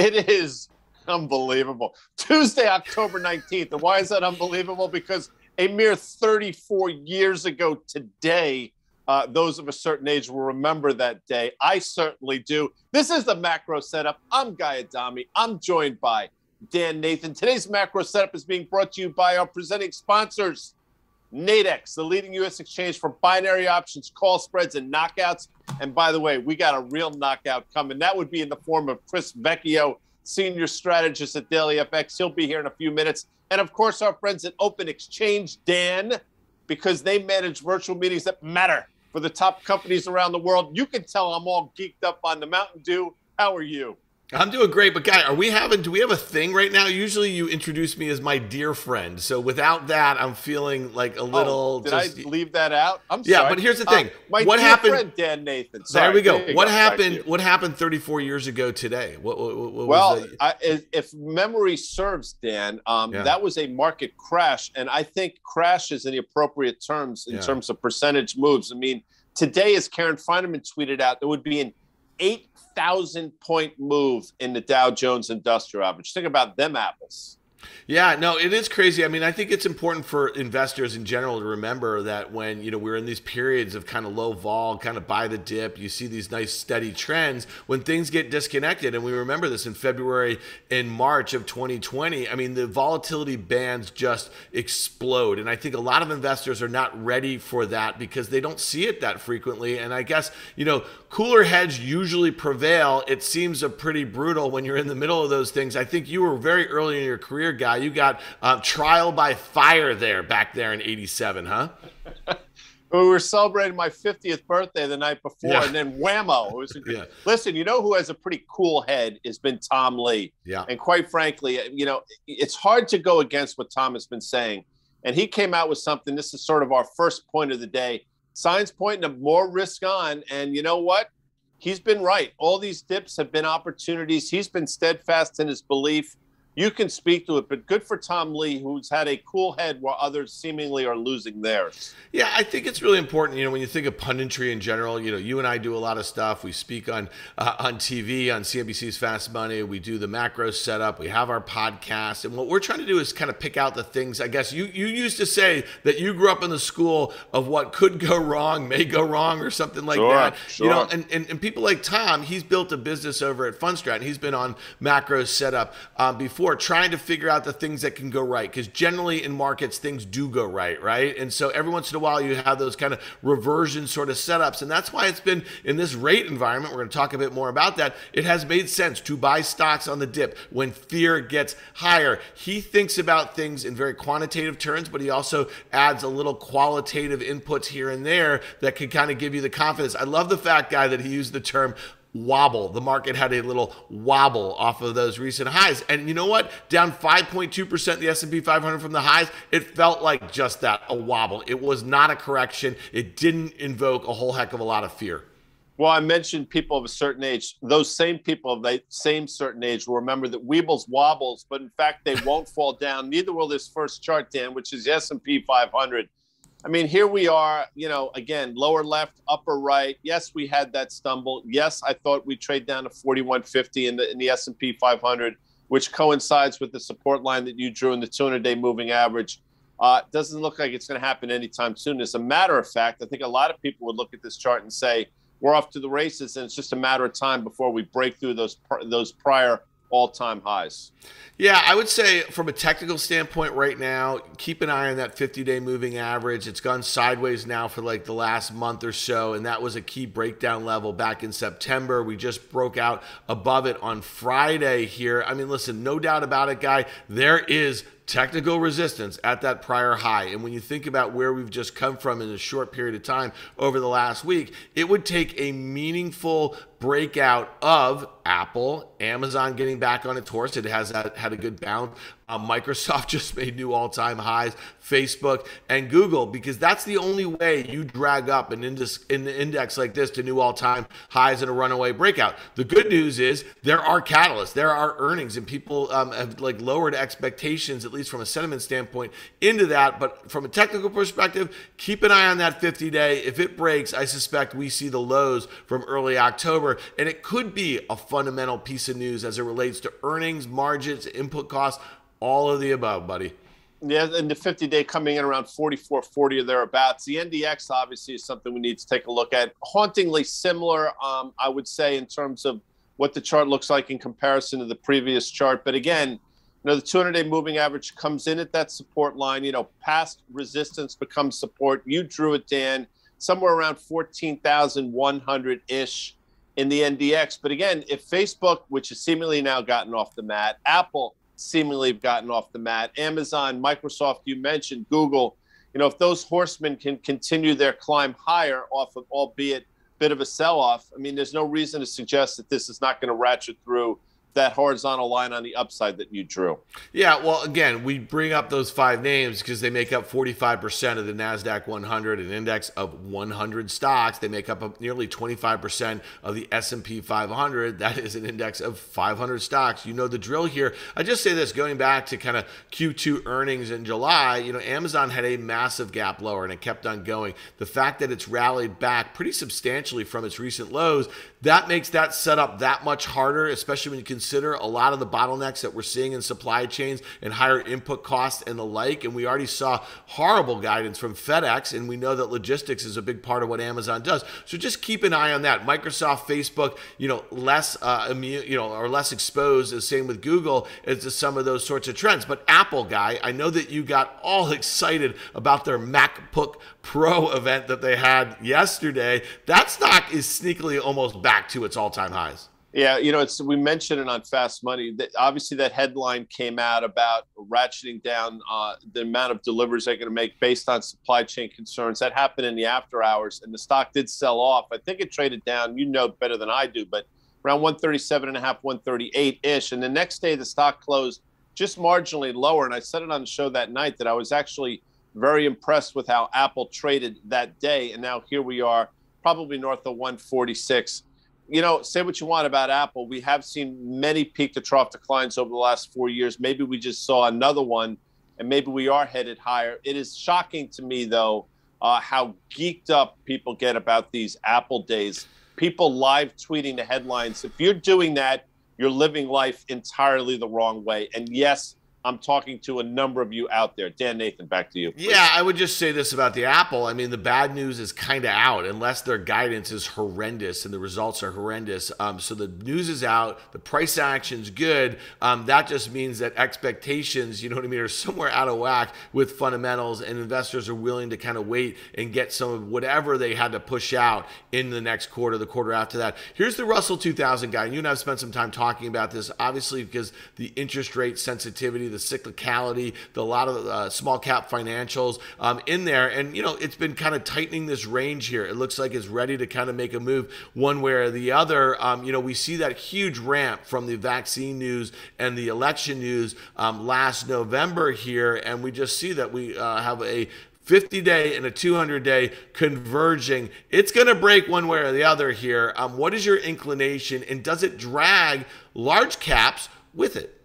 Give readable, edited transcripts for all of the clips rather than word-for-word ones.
It is unbelievable. Tuesday, October 19th. And why is that unbelievable? Because a mere 34 years ago today, those of a certain age will remember that day. I certainly do. This is the macro setup. I'm Guy Adami. I'm joined by Dan Nathan. Today's macro setup is being brought to you by our presenting sponsors, Nadex, the leading U.S. exchange for binary options, call spreads, and knockouts. And by the way, we got a real knockout coming. That would be in the form of Chris Vecchio, senior strategist at DailyFX. He'll be here in a few minutes. And of course, our friends at Open Exchange, Dan, because they manage virtual meetings that matter for the top companies around the world. You can tell I'm all geeked up on the Mountain Dew. How are you? I'm doing great, but Guy, do we have a thing right now? Usually you introduce me as my dear friend. So without that, I'm feeling like a little... did I leave that out? I'm sorry. Yeah, but here's the thing. What happened, Dan Nathan. Sorry, there we go. What happened 34 years ago today? What was that? If memory serves, Dan, that was a market crash. And I think crash is in the appropriate terms in terms of percentage moves. I mean, today, as Karen Fenerman tweeted out, there would be an 8,000-point move in the Dow Jones Industrial Average. Think about them apples. Yeah, no, it is crazy. I mean, I think it's important for investors in general to remember that when, you know, we're in these periods of kind of low vol, kind of buy the dip, you see these nice steady trends when things get disconnected. And we remember this in February and March of 2020. I mean, the volatility bands just explode. And I think a lot of investors are not ready for that because they don't see it that frequently. And I guess, you know, cooler heads usually prevail. It seems pretty brutal when you're in the middle of those things. I think you were very early in your career, Guy. You got trial by fire there back there in 87, huh? We were celebrating my 50th birthday the night before, and then whammo. It was Listen, you know who has a pretty cool head has been Tom Lee. Yeah. And quite frankly, you know, it's hard to go against what Tom has been saying. And he came out with something. This is sort of our first point of the day. Signs pointing to more risk on. And you know what? He's been right. All these dips have been opportunities. He's been steadfast in his belief. You can speak to it, but good for Tom Lee, who's had a cool head while others seemingly are losing theirs. Yeah, I think it's really important. You know, when you think of punditry in general, you know, you and I do a lot of stuff. We speak on TV, on CNBC's Fast Money. We do the macro setup. We have our podcast. And what we're trying to do is kind of pick out the things, I guess, you used to say that you grew up in the school of what could go wrong, may go wrong, or something like that. Sure. You know, and people like Tom, he's built a business over at Fundstrat, and he's been on macro setup before. Trying to figure out the things that can go right, because generally in markets things do go right, and so every once in a while you have those kind of reversion sort of setups, and that's why it's been in this rate environment. We're going to talk a bit more about that. It has made sense to buy stocks on the dip when fear gets higher. He thinks about things in very quantitative terms, but he also adds a little qualitative inputs here and there that can kind of give you the confidence. I love the fact, Guy, that he used the term wobble. The market had a little wobble off of those recent highs. And you know what? Down 5.2% the S&P 500 from the highs, it felt like just that, a wobble. It was not a correction. It didn't invoke a whole heck of a lot of fear. Well, I mentioned people of a certain age. Those same people of that same certain age will remember that Weebles wobbles, but in fact, they won't fall down. Neither will this first chart, Dan, which is the S&P 500. I mean, here we are, you know, again, lower left, upper right. Yes, we had that stumble. Yes, I thought we'd trade down to 4150 in the S&P 500, which coincides with the support line that you drew in the 200-day moving average. Doesn't look like it's going to happen anytime soon. As a matter of fact, I think a lot of people would look at this chart and say, we're off to the races, and it's just a matter of time before we break through those prior all-time highs. Yeah, I would say from a technical standpoint right now, keep an eye on that 50-day moving average. It's gone sideways now for like the last month or so, and that was a key breakdown level back in September. We just broke out above it on Friday here. I mean, listen, no doubt about it, Guy, there is technical resistance at that prior high. And when you think about where we've just come from in a short period of time over the last week, it would take a meaningful breakout of Apple, Amazon getting back on its horse. It has had a good bounce. Microsoft just made new all-time highs, Facebook and Google, because that's the only way you drag up an index like this to new all-time highs and a runaway breakout. The good news is there are catalysts, there are earnings, and people have like lowered expectations, at least from a sentiment standpoint, into that. But from a technical perspective, keep an eye on that 50-day. If it breaks, I suspect we see the lows from early October, and it could be a fun fundamental piece of news as it relates to earnings, margins, input costs, all of the above, buddy. Yeah, and the 50-day coming in around 44.40 or thereabouts. The NDX, obviously, is something we need to take a look at. Hauntingly similar, I would say, in terms of what the chart looks like in comparison to the previous chart. But again, the 200-day moving average comes in at that support line. Past resistance becomes support. You drew it, Dan, somewhere around 14,100-ish in the NDX. But again, if Facebook, which has seemingly now gotten off the mat, Apple seemingly have gotten off the mat, Amazon, Microsoft, you mentioned, Google, if those horsemen can continue their climb higher off of, albeit, bit of a sell-off, there's no reason to suggest that this is not going to ratchet through that horizontal line on the upside that you drew. Yeah, well, again, we bring up those five names because they make up 45% of the NASDAQ 100, an index of 100 stocks. They make up nearly 25% of the S&P 500. That is an index of 500 stocks. You know the drill here. I just say this, going back to kind of Q2 earnings in July, Amazon had a massive gap lower and it kept on going. The fact that it's rallied back pretty substantially from its recent lows, that makes that setup that much harder, especially when you consider a lot of the bottlenecks that we're seeing in supply chains and higher input costs and the like. And we already saw horrible guidance from FedEx, and we know that logistics is a big part of what Amazon does. So just keep an eye on that. Microsoft, Facebook, less immune, or less exposed. The same with Google as to some of those sorts of trends. But Apple, Guy, I know that you got all excited about their MacBook Pro event that they had yesterday. That stock is sneakily almost back to its all-time highs. Yeah, we mentioned it on Fast Money. That obviously, that headline came out about ratcheting down the amount of deliveries they're going to make based on supply chain concerns. That happened in the after hours, and the stock did sell off. I think it traded down, better than I do, but around 137.5, 138-ish. And the next day, the stock closed just marginally lower. And I said it on the show that night that I was actually very impressed with how Apple traded that day. And now here we are, probably north of 146. Say what you want about Apple. We have seen many peak-to-trough declines over the last 4 years. Maybe we just saw another one, and maybe we are headed higher. It is shocking to me, though, how geeked up people get about these Apple days. People live tweeting the headlines. If you're doing that, you're living life entirely the wrong way. And yes, I'm talking to a number of you out there. Dan Nathan, back to you, please. Yeah, I would just say this about the Apple. The bad news is kind of out unless their guidance is horrendous and the results are horrendous. So the news is out. The price action's good. That just means that expectations, are somewhere out of whack with fundamentals, and investors are willing to kind of wait and get some of whatever they had to push out in the next quarter, the quarter after that. Here's the Russell 2000 guy. And you and I have spent some time talking about this, obviously, because the interest rate sensitivity, the cyclicality, a lot of small cap financials in there. And, it's been kind of tightening this range here. It looks like it's ready to kind of make a move one way or the other. We see that huge ramp from the vaccine news and the election news last November here. And we just see that we have a 50-day and a 200-day converging. It's going to break one way or the other here. What is your inclination, and does it drag large caps with it?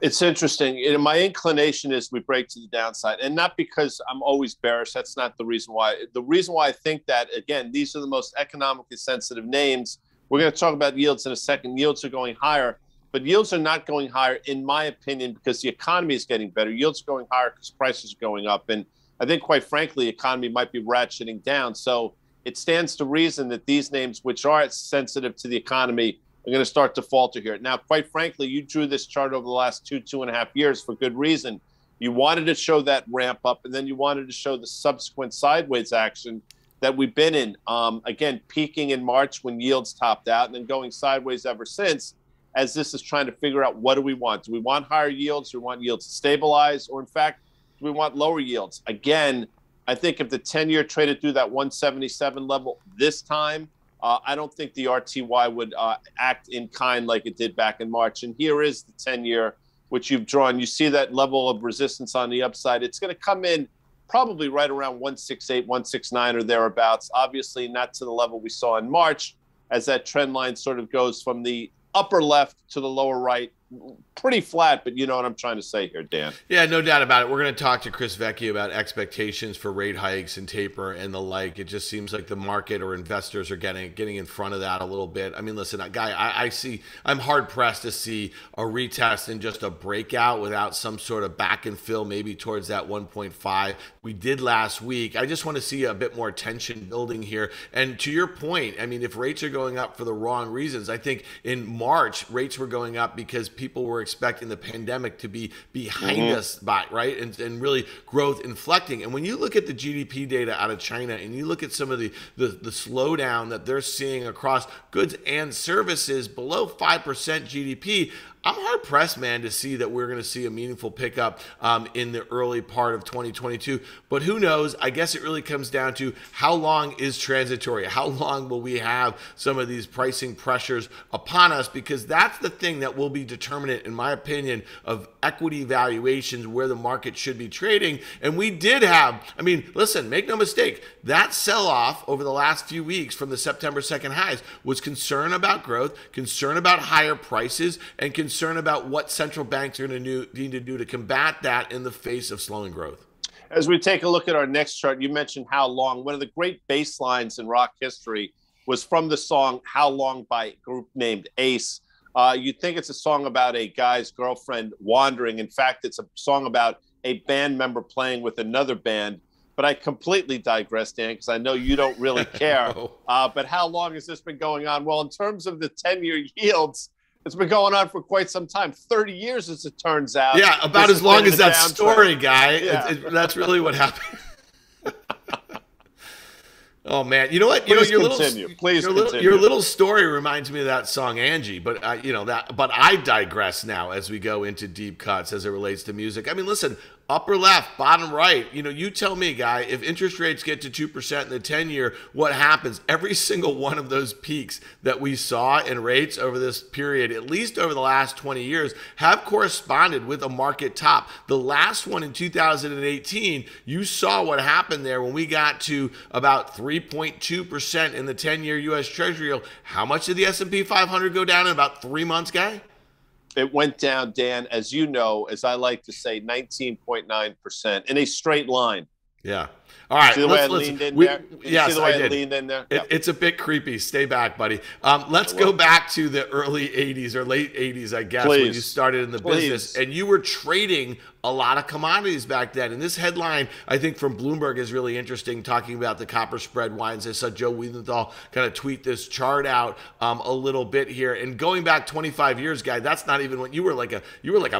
It's interesting. My inclination is we break to the downside, and not because I'm always bearish. That's not the reason why. The reason why I think that, again, these are the most economically sensitive names. We're going to talk about yields in a second. Yields are going higher, but yields are not going higher, in my opinion, because the economy is getting better. Yields are going higher because prices are going up. And I think, quite frankly, the economy might be ratcheting down. So it stands to reason that these names, which are sensitive to the economy, are going to start to falter here. Now, quite frankly, you drew this chart over the last two and a half years for good reason. You wanted to show that ramp up, and then you wanted to show the subsequent sideways action that we've been in. Again, peaking in March when yields topped out, and then going sideways ever since, as this is trying to figure out, what do we want? Do we want higher yields? Do we want yields to stabilize? Or in fact, do we want lower yields? Again, I think if the 10-year traded through that 177 level this time, I don't think the RTY would act in kind like it did back in March. And here is the 10-year, which you've drawn. You see that level of resistance on the upside. It's going to come in probably right around 168, 169 or thereabouts. Obviously not to the level we saw in March, as that trend line sort of goes from the upper left to the lower right pretty flat, but you know what I'm trying to say here, Dan. Yeah, no doubt about it. We're going to talk to Chris Vecchio about expectations for rate hikes and taper and the like. It just seems like the market or investors are getting in front of that a little bit. I mean, listen, Guy, I'm hard-pressed to see a retest and just a breakout without some sort of back and fill, maybe towards that 1.5 we did last week. I just want to see a bit more tension building here. And to your point, I mean, if rates are going up for the wrong reasons, I think in March, rates were going up because people were expecting the pandemic to be behind us, right? And really growth inflecting. And when you look at the GDP data out of China and you look at some of the slowdown that they're seeing across goods and services below 5% GDP, I'm hard-pressed, man, to see that we're going to see a meaningful pickup in the early part of 2022. But who knows? I guess it really comes down to how long is transitory? How long will we have some of these pricing pressures upon us? Because that's the thing that will be determinant, in my opinion, of equity valuations, where the market should be trading. And we did have, I mean, listen, make no mistake, that sell-off over the last few weeks from the September 2nd highs was concern about growth, concern about higher prices, and concern about what central banks are going to need to do to combat that in the face of slowing growth. As we take a look at our next chart, you mentioned How Long. One of the great bass lines in rock history was from the song How Long by a group named Ace. You'd think it's a song about a guy's girlfriend wandering. In fact, it's a song about a band member playing with another band. But I completely digressed, Dan, because I know you don't really care. But how long has this been going on? Well, in terms of the 10-year yields, it's been going on for quite some time, 30 years, as it turns out. Yeah, about as long as that story, Guy. Yeah. That's really what happened. Oh, man. You know what? Your little story reminds me of that song, Angie. But, but I digress now as we go into deep cuts as it relates to music. I mean, listen, upper left, bottom right. You know, you tell me, Guy, if interest rates get to 2% in the 10-year, what happens? Every single one of those peaks that we saw in rates over this period, at least over the last 20 years, have corresponded with a market top. The last one in 2018, you saw what happened there when we got to about 3.2% in the 10-year U.S. Treasury yield. How much did the S&P 500 go down in about 3 months, Guy? It went down, Dan, as you know, as I like to say, 19.9% in a straight line. Yeah. All right. See the way I leaned in there? Yes, I did. It's a bit creepy. Stay back, buddy. Let's go back to the early 80s or late 80s, I guess, when you started in the business. And you were trading a lot of commodities back then. And this headline, I think, from Bloomberg is really interesting, talking about the copper spread wines. I saw Joe Wiedenthal kind of tweet this chart out a little bit here. And going back 25 years, Guy, that's not even when you were like a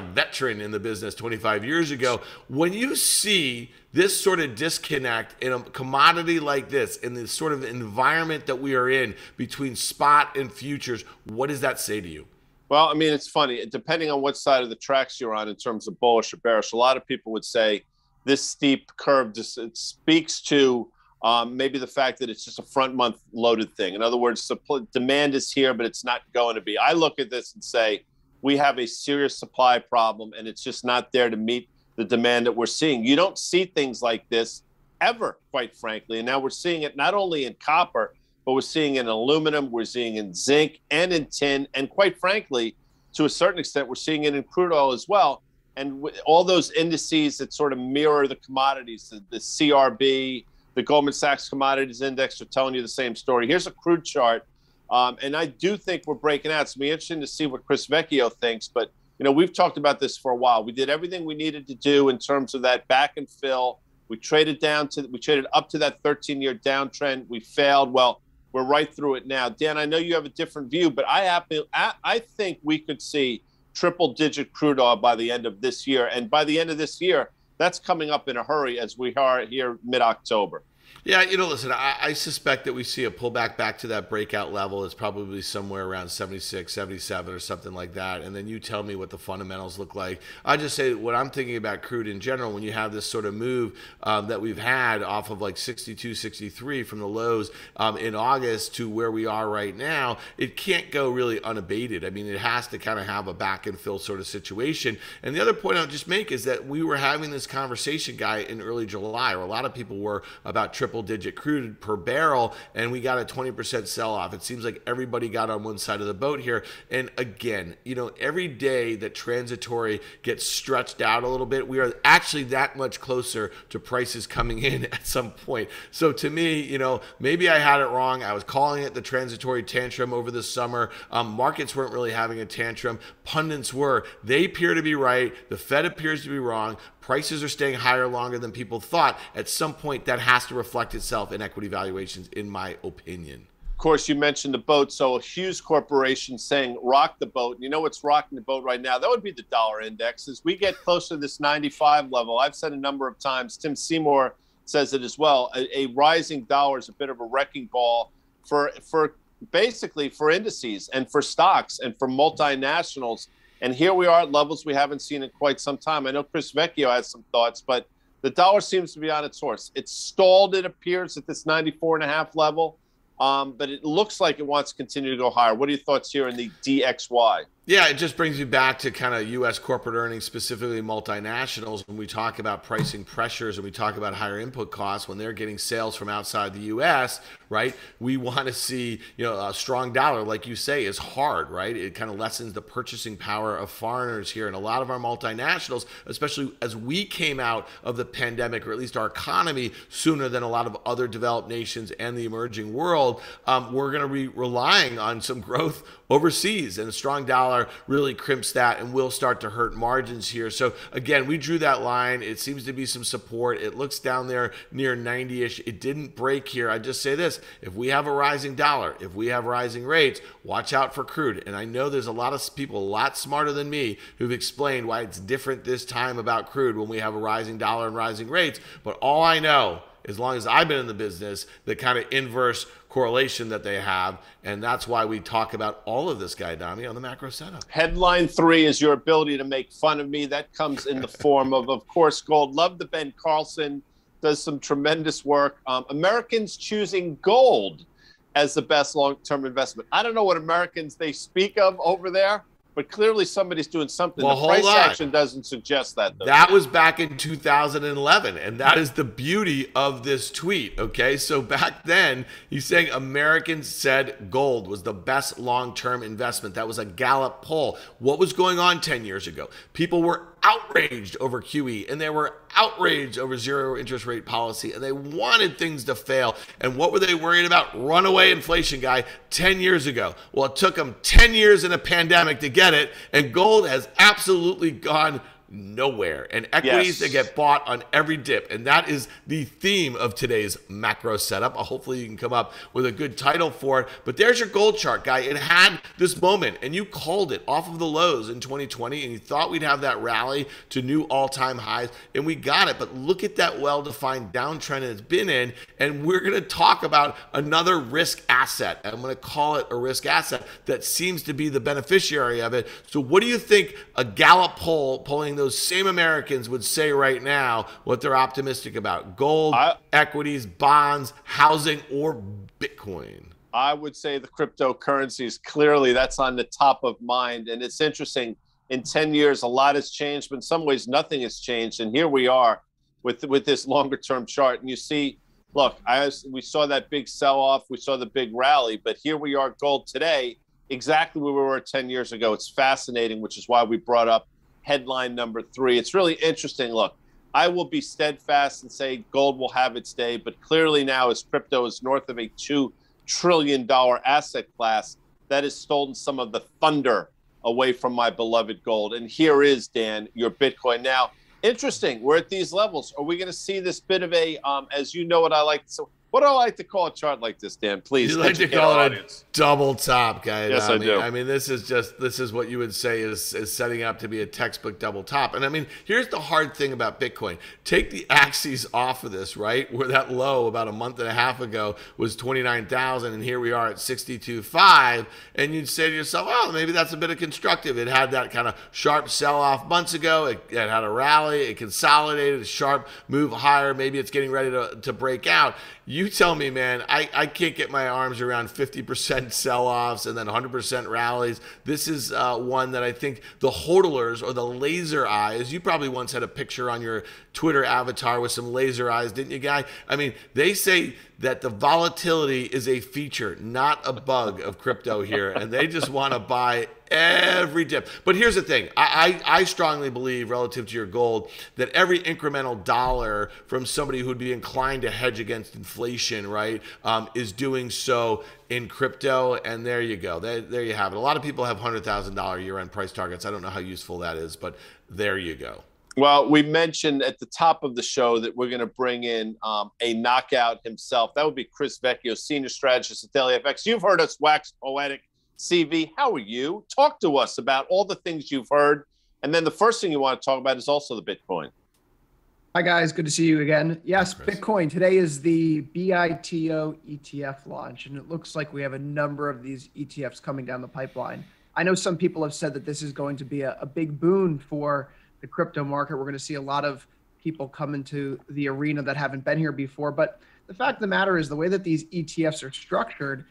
veteran in the business 25 years ago. When you see this sort of disconnect in a commodity like this, in the sort of environment that we are in between spot and futures, what does that say to you? Well, I mean, it's funny. Depending on what side of the tracks you're on in terms of bullish or bearish, a lot of people would say this steep curve, it speaks to maybe the fact that it's just a front-month loaded thing. In other words, demand is here, but it's not going to be. I look at this and say we have a serious supply problem, and it's just not there to meet the demand that we're seeing. You don't see things like this ever, quite frankly. And now we're seeing it not only in copper, but we're seeing it in aluminum, we're seeing it in zinc and in tin. And quite frankly, to a certain extent, we're seeing it in crude oil as well. And all those indices that sort of mirror the commodities, the CRB, the Goldman Sachs Commodities Index, are telling you the same story. Here's a crude chart. And I do think we're breaking out. It's going to be interesting to see what Chris Vecchio thinks. But you know, we've talked about this for a while. We did everything we needed to do in terms of that back and fill. We traded up to that 13-year downtrend. We failed. Well, we're right through it now. Dan, I know you have a different view, but I think we could see triple-digit crude oil by the end of this year. And by the end of this year, that's coming up in a hurry as we are here mid-October. Yeah, you know, listen, I suspect that we see a pullback back to that breakout level. It's probably somewhere around 76, 77 or something like that. And then you tell me what the fundamentals look like. I just say what I'm thinking about crude in general, when you have this sort of move that we've had off of like 62, 63 from the lows in August to where we are right now, it can't go really unabated. I mean, it has to kind of have a back and fill sort of situation. And the other point I'll just make is that we were having this conversation, Guy, in early July, or a lot of people were, about triple-digit crude per barrel, and we got a 20% sell-off. It seems like everybody got on one side of the boat here. And again, you know, every day that transitory gets stretched out a little bit, we are actually that much closer to prices coming in at some point. So to me, you know, maybe I had it wrong. I was calling it the transitory tantrum over the summer. Markets weren't really having a tantrum. Pundits were. They appear to be right. The Fed appears to be wrong. Prices are staying higher longer than people thought. At some point, that has to reflect itself in equity valuations, in my opinion. Of course, you mentioned the boat. So Hughes Corporation saying rock the boat. You know what's rocking the boat right now? That would be the dollar index. As we get closer to this 95 level, I've said a number of times, Tim Seymour says it as well, a rising dollar is a bit of a wrecking ball for basically for indices and for stocks and for multinationals. And here we are at levels we haven't seen in quite some time. I know Chris Vecchio has some thoughts, but the dollar seems to be on its horse. It's stalled, it appears, at this 94.5 level, but it looks like it wants to continue to go higher. What are your thoughts here in the DXY? Yeah, it just brings me back to kind of U.S. corporate earnings, specifically multinationals. When we talk about pricing pressures and we talk about higher input costs, when they're getting sales from outside the U.S., right, we want to see, you know, a strong dollar, like you say, is hard, right? It kind of lessens the purchasing power of foreigners here. And a lot of our multinationals, especially as we came out of the pandemic, or at least our economy, sooner than a lot of other developed nations and the emerging world, we're going to be relying on some growth overseas, and a strong dollar really crimps that and will start to hurt margins here. So again, we drew that line. It seems to be some support. It looks down there near 90-ish. It didn't break here. I just say this: if we have a rising dollar, if we have rising rates, watch out for crude. And I know there's a lot of people a lot smarter than me who've explained why it's different this time about crude when we have a rising dollar and rising rates. But all I know, as long as I've been in the business, the kind of inverse correlation that they have. And that's why we talk about all of this, Guy Adami, on the macro setup. Headline three is your ability to make fun of me. That comes in the form of course, gold. Love the Ben Carlson, does some tremendous work. Americans choosing gold as the best long-term investment. I don't know what Americans they speak of over there, but clearly somebody's doing something. Well, the price action doesn't suggest that, though. That was back in 2011, and that is the beauty of this tweet, okay? So back then, he's saying Americans said gold was the best long-term investment. That was a Gallup poll. What was going on 10 years ago? People were outraged over QE, and they were outraged over zero interest rate policy, and they wanted things to fail. And what were they worried about? Runaway inflation, Guy, 10 years ago. Well, it took them 10 years in a pandemic to get it, and gold has absolutely gone nowhere. And equities, yes, that get bought on every dip. And that is the theme of today's macro setup. Hopefully you can come up with a good title for it. But there's your gold chart, Guy. It had this moment, and you called it off of the lows in 2020, and you thought we'd have that rally to new all-time highs, and we got it. But look at that well-defined downtrend it's been in, and we're going to talk about another risk asset. I'm going to call it a risk asset that seems to be the beneficiary of it. So what do you think a Gallup poll polling those same Americans would say right now, what they're optimistic about? Gold, equities, bonds, housing, or Bitcoin? I would say the cryptocurrencies. Clearly, that's on the top of mind. And it's interesting. In 10 years, a lot has changed, but in some ways, nothing has changed. And here we are with this longer-term chart. And you see, look, we saw that big sell-off. We saw the big rally. But here we are, gold today, exactly where we were 10 years ago. It's fascinating, which is why we brought up headline number three. It's really interesting. Look, I will be steadfast and say gold will have its day, but clearly now as crypto is north of a $2 trillion asset class, that has stolen some of the thunder away from my beloved gold. And here is, Dan, your Bitcoin. Now, interesting, we're at these levels. Are we going to see this bit of a, as you know what I like to say, what do I like to call a chart like this, Dan? Please. You like to call it a double top, Guy. Yes, I do. I mean, this is what you would say is setting up to be a textbook double top. And I mean, here's the hard thing about Bitcoin. Take the axes off of this, right? Where that low about a month and a half ago was 29,000, and here we are at 62.5. And you'd say to yourself, oh, maybe that's a bit of constructive. It had that kind of sharp sell-off months ago. It had a rally. It consolidated, a sharp move higher. Maybe it's getting ready to break out. You you tell me, man, I can't get my arms around 50% sell-offs and then 100% rallies. This is one that I think the hodlers or the laser eyes, you probably once had a picture on your Twitter avatar with some laser eyes, didn't you, Guy? I mean, they say that the volatility is a feature, not a bug of crypto here, and they just want to buy every dip. But here's the thing. I strongly believe, relative to your gold, that every incremental dollar from somebody who would be inclined to hedge against inflation, right, is doing so in crypto. And there you go. There you have it. A lot of people have $100,000 year-end price targets. I don't know how useful that is, but there you go. Well, we mentioned at the top of the show that we're going to bring in a knockout himself. That would be Chris Vecchio, senior strategist at DailyFX. You've heard us wax poetic. CV, how are you? Talk to us about all the things you've heard. And then the first thing you want to talk about is also the Bitcoin. Hi, guys. Good to see you again. Yes, Chris. Bitcoin. Today is the BITO ETF launch, and it looks like we have a number of these ETFs coming down the pipeline. I know some people have said that this is going to be a big boon for the crypto market. We're going to see a lot of people come into the arena that haven't been here before. But the fact of the matter is the way that these ETFs are structured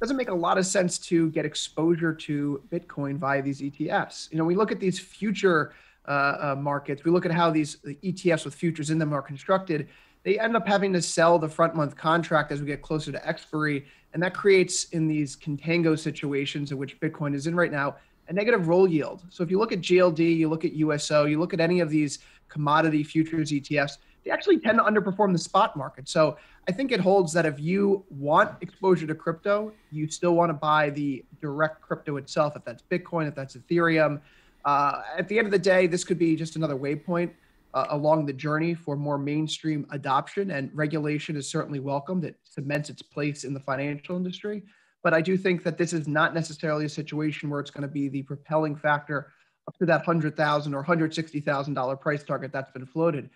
doesn't make a lot of sense to get exposure to Bitcoin via these ETFs. You know, we look at these future markets, we look at how these ETFs with futures in them are constructed. They end up having to sell the front month contract as we get closer to expiry. And that creates, in these contango situations in which Bitcoin is in right now, a negative roll yield. So if you look at GLD, you look at USO, you look at any of these commodity futures ETFs, they actually tend to underperform the spot market. So I think it holds that if you want exposure to crypto, you still want to buy the direct crypto itself, if that's Bitcoin, if that's Ethereum. At the end of the day, this could be just another waypoint along the journey for more mainstream adoption, and regulation is certainly welcomed. It cements its place in the financial industry. But I do think that this is not necessarily a situation where it's going to be the propelling factor up to that $100,000 or $160,000 price target that's been floated.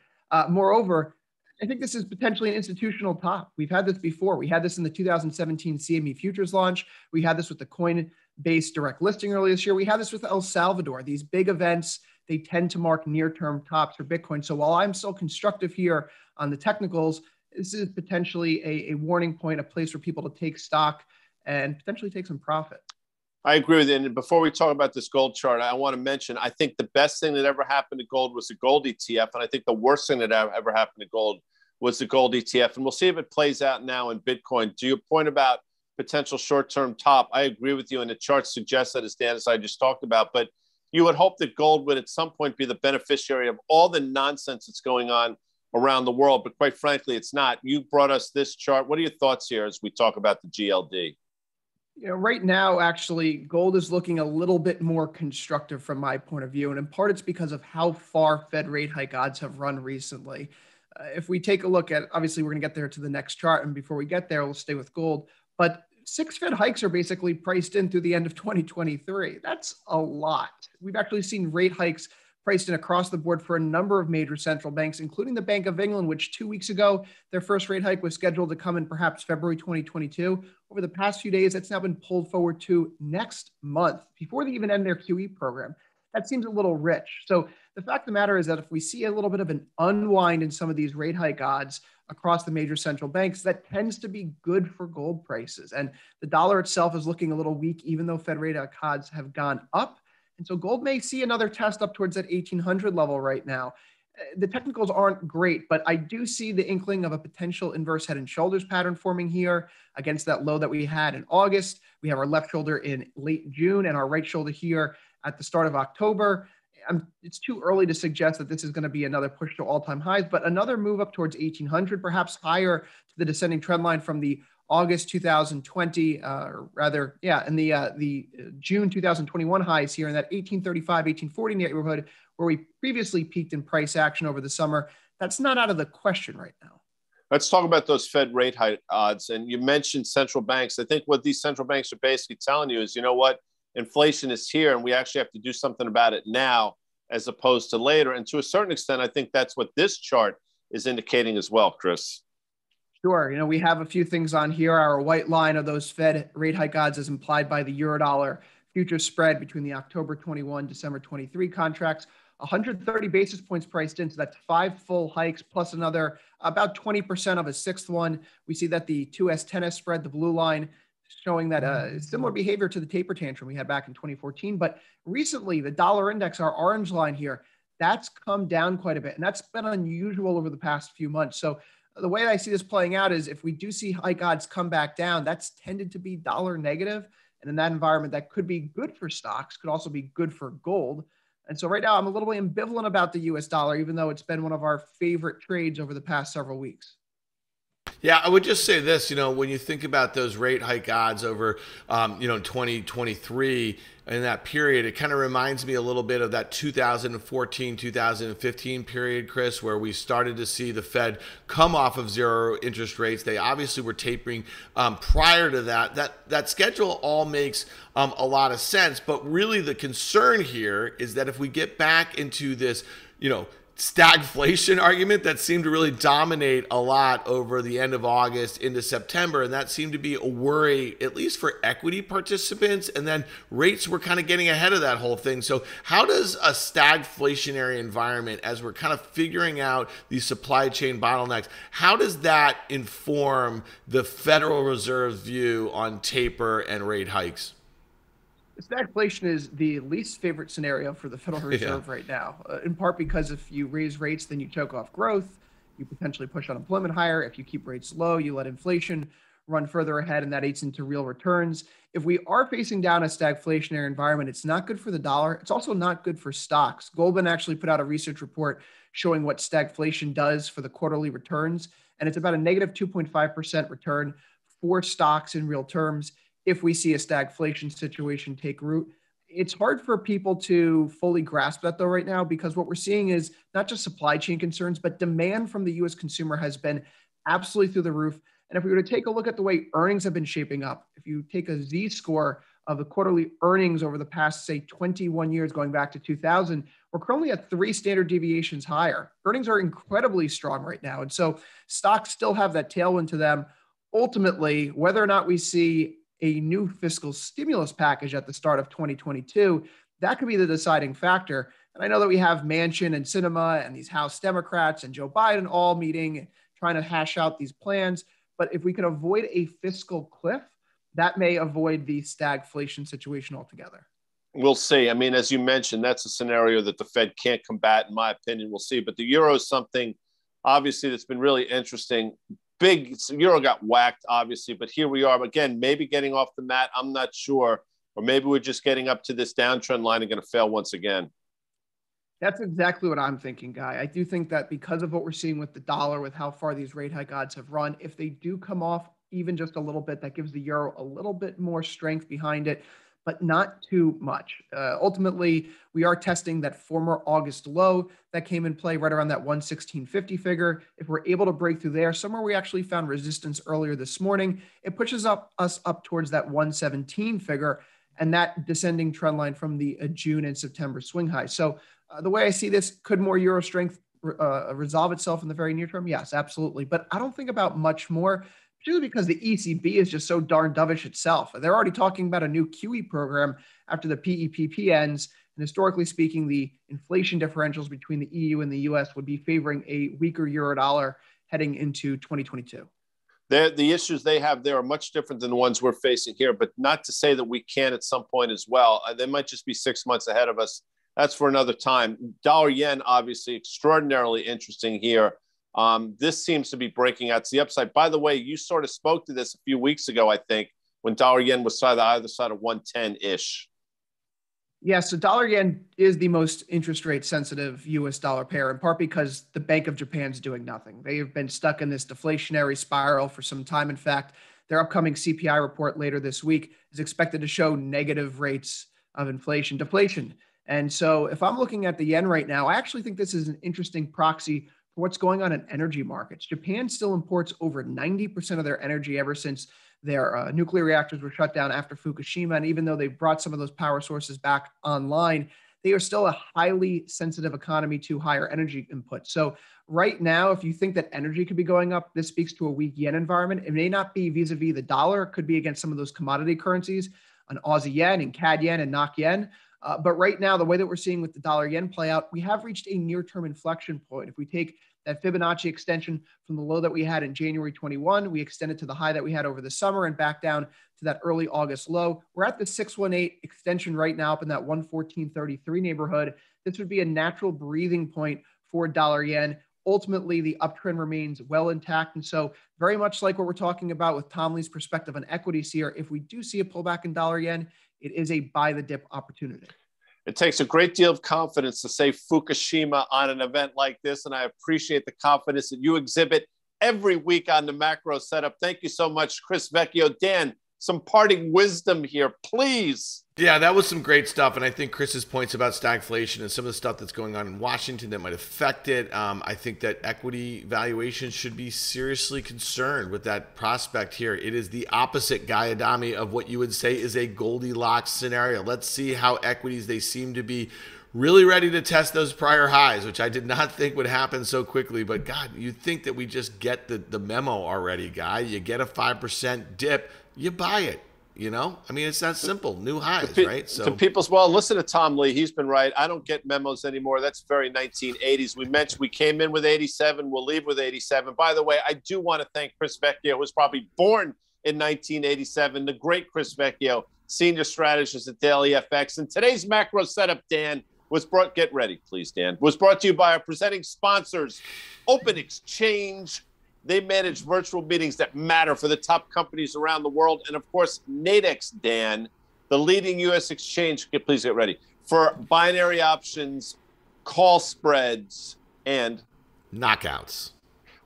Moreover, I think this is potentially an institutional top. We've had this before. We had this in the 2017 CME futures launch. We had this with the Coinbase direct listing earlier this year. We had this with El Salvador. These big events, they tend to mark near-term tops for Bitcoin. So while I'm still constructive here on the technicals, this is potentially a warning point, a place for people to take stock and potentially take some profit. I agree with you. And before we talk about this gold chart, I want to mention, I think the best thing that ever happened to gold was the gold ETF. And I think the worst thing that ever happened to gold was the gold ETF. And we'll see if it plays out now in Bitcoin. To your point about potential short-term top, I agree with you. And the chart suggests that, as Dan and I just talked about. But you would hope that gold would at some point be the beneficiary of all the nonsense that's going on around the world. But quite frankly, it's not. You brought us this chart. What are your thoughts here as we talk about the GLD? You know, right now, actually, gold is looking a little bit more constructive from my point of view. And in part, it's because of how far Fed rate hike odds have run recently. If we take a look at, obviously, we're going to get there to the next chart. And before we get there, we'll stay with gold. But 6 Fed hikes are basically priced in through the end of 2023. That's a lot. We've actually seen rate hikes priced in across the board for a number of major central banks, including the Bank of England, which 2 weeks ago, their first rate hike was scheduled to come in perhaps February 2022. Over the past few days, that's now been pulled forward to next month before they even end their QE program. That seems a little rich. So the fact of the matter is that if we see a little bit of an unwind in some of these rate hike odds across the major central banks, that tends to be good for gold prices. And the dollar itself is looking a little weak, even though Fed rate hike odds have gone up. And so gold may see another test up towards that 1,800 level right now. The technicals aren't great, but I do see the inkling of a potential inverse head and shoulders pattern forming here against that low that we had in August. We have our left shoulder in late June and our right shoulder here at the start of October. It's too early to suggest that this is going to be another push to all-time highs, but another move up towards 1,800, perhaps higher to the descending trend line from the August 2020, the June 2021 highs here in that 1835, 1840 neighborhood where we previously peaked in price action over the summer. That's not out of the question right now. Let's talk about those Fed rate hike odds. And you mentioned central banks. I think what these central banks are basically telling you is, you know what, inflation is here and we actually have to do something about it now as opposed to later. And to a certain extent, I think that's what this chart is indicating as well, Chris. Sure. You know, we have a few things on here. Our white line of those Fed rate hike odds is implied by the Eurodollar future spread between the October 21, December 23 contracts. 130 basis points priced in, so that's 5 full hikes plus another about 20% of a 6th one. We see that the 2S10S spread, the blue line, showing that similar behavior to the taper tantrum we had back in 2014. But recently, the dollar index, our orange line here, that's come down quite a bit, and that's been unusual over the past few months. So the way I see this playing out is if we do see hike odds come back down, that's tended to be dollar negative. And in that environment, that could be good for stocks, could also be good for gold. And so right now, I'm a little bit ambivalent about the US dollar, even though it's been one of our favorite trades over the past several weeks. Yeah, I would just say this, you know, when you think about those rate hike odds over, you know, 2023 in that period, it kind of reminds me a little bit of that 2014, 2015 period, Chris, where we started to see the Fed come off of zero interest rates. They obviously were tapering prior to that. That schedule all makes a lot of sense. But really the concern here is that if we get back into this, you know, stagflation argument that seemed to really dominate a lot over the end of August into September, and that seemed to be a worry, at least for equity participants, and then rates were kind of getting ahead of that whole thing. So how does a stagflationary environment, as we're kind of figuring out these supply chain bottlenecks, how does that inform the Federal Reserve's view on taper and rate hikes? Stagflation is the least favorite scenario for the Federal Reserve right now, in part because if you raise rates, then you choke off growth, you potentially push unemployment higher. If you keep rates low, you let inflation run further ahead, and that eats into real returns. If we are facing down a stagflationary environment, it's not good for the dollar. It's also not good for stocks. Goldman actually put out a research report showing what stagflation does for the quarterly returns, and it's about a negative 2.5% return for stocks in real terms. If we see a stagflation situation take root, it's hard for people to fully grasp that though right now, because what we're seeing is not just supply chain concerns, but demand from the US consumer has been absolutely through the roof. And if we were to take a look at the way earnings have been shaping up, if you take a Z-score of the quarterly earnings over the past, say, 21 years, going back to 2000, we're currently at 3 standard deviations higher. Earnings are incredibly strong right now. And so stocks still have that tailwind to them. Ultimately, whether or not we see a new fiscal stimulus package at the start of 2022, that could be the deciding factor. And I know that we have Manchin and Sinema and these House Democrats and Joe Biden all meeting, trying to hash out these plans. But if we can avoid a fiscal cliff, that may avoid the stagflation situation altogether. We'll see. I mean, as you mentioned, that's a scenario that the Fed can't combat, in my opinion. We'll see. But the euro is something, obviously, that's been really interesting. Euro got whacked, obviously, but here we are again, maybe getting off the mat. I'm not sure. Or maybe we're just getting up to this downtrend line and going to fail once again. That's exactly what I'm thinking, Guy. I do think that because of what we're seeing with the dollar, with how far these rate hike odds have run, if they do come off even just a little bit, that gives the euro a little bit more strength behind it, but not too much. Ultimately, we are testing that former August low that came in play right around that 116.50 figure. If we're able to break through there, somewhere we actually found resistance earlier this morning, it pushes us up towards that 117 figure and that descending trend line from the June and September swing high. So the way I see this, could more euro strength resolve itself in the very near term? Yes, absolutely. But I don't think about much more, particularly because the ECB is just so darn dovish itself. They're already talking about a new QE program after the PEPP ends. And historically speaking, the inflation differentials between the EU and the US would be favoring a weaker Eurodollar heading into 2022. The issues they have there are much different than the ones we're facing here, but not to say that we can't at some point as well. They might just be 6 months ahead of us. That's for another time. Dollar yen, obviously, extraordinarily interesting here. This seems to be breaking out to the upside. By the way, you sort of spoke to this a few weeks ago, I think, when dollar yen was either side of 110-ish. Yeah, so dollar yen is the most interest rate sensitive US dollar pair, in part because the Bank of Japan's doing nothing. They have been stuck in this deflationary spiral for some time. In fact, their upcoming CPI report later this week is expected to show negative rates of deflation. And so if I'm looking at the yen right now, I actually think this is an interesting proxy what's going on in energy markets. Japan still imports over 90% of their energy ever since their nuclear reactors were shut down after Fukushima. And even though they brought some of those power sources back online, they are still a highly sensitive economy to higher energy input. So right now, if you think that energy could be going up, this speaks to a weak yen environment. It may not be vis-a-vis the dollar. It could be against some of those commodity currencies, an Aussie yen and CAD yen and NOK yen. But right now, the way that we're seeing with the dollar yen play out, we have reached a near-term inflection point. If we take that Fibonacci extension from the low that we had in January 21, we extended to the high that we had over the summer and back down to that early August low. We're at the 618 extension right now up in that 114.33 neighborhood. This would be a natural breathing point for dollar yen. Ultimately, the uptrend remains well intact. And so very much like what we're talking about with Tom Lee's perspective on equities here, if we do see a pullback in dollar yen, it is a buy the dip opportunity. It takes a great deal of confidence to say Fukushima on an event like this. And I appreciate the confidence that you exhibit every week on the macro setup. Thank you so much, Chris Vecchio. Dan, some parting wisdom here, please. Yeah, that was some great stuff. And I think Chris's points about stagflation and some of the stuff that's going on in Washington that might affect it. I think that equity valuations should be seriously concerned with that prospect here. It is the opposite, Guy Adami, of what you would say is a Goldilocks scenario. Let's see how equities, they seem to be really ready to test those prior highs, which I did not think would happen so quickly. But God, you'd think that we just get the memo already, Guy. You get a 5% dip, you buy it, you know? I mean, it's that simple. New highs, right? So people's, well, listen to Tom Lee. He's been right. I don't get memos anymore. That's very 1980s. We mentioned we came in with 87. We'll leave with 87. By the way, I do want to thank Chris Vecchio, who was probably born in 1987, the great Chris Vecchio, senior strategist at DailyFX. And today's macro setup, Dan, was brought, get ready, please, Dan, was brought to you by our presenting sponsors, Open Exchange. They manage virtual meetings that matter for the top companies around the world. And, of course, Nadex, Dan, the leading U.S. exchange, please get ready, for binary options, call spreads, and knockouts.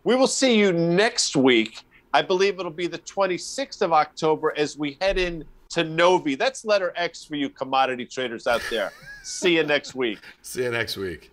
We will see you next week. I believe it'll be the 26th of October as we head in to Novi. That's letter X for you commodity traders out there. See you next week. See you next week.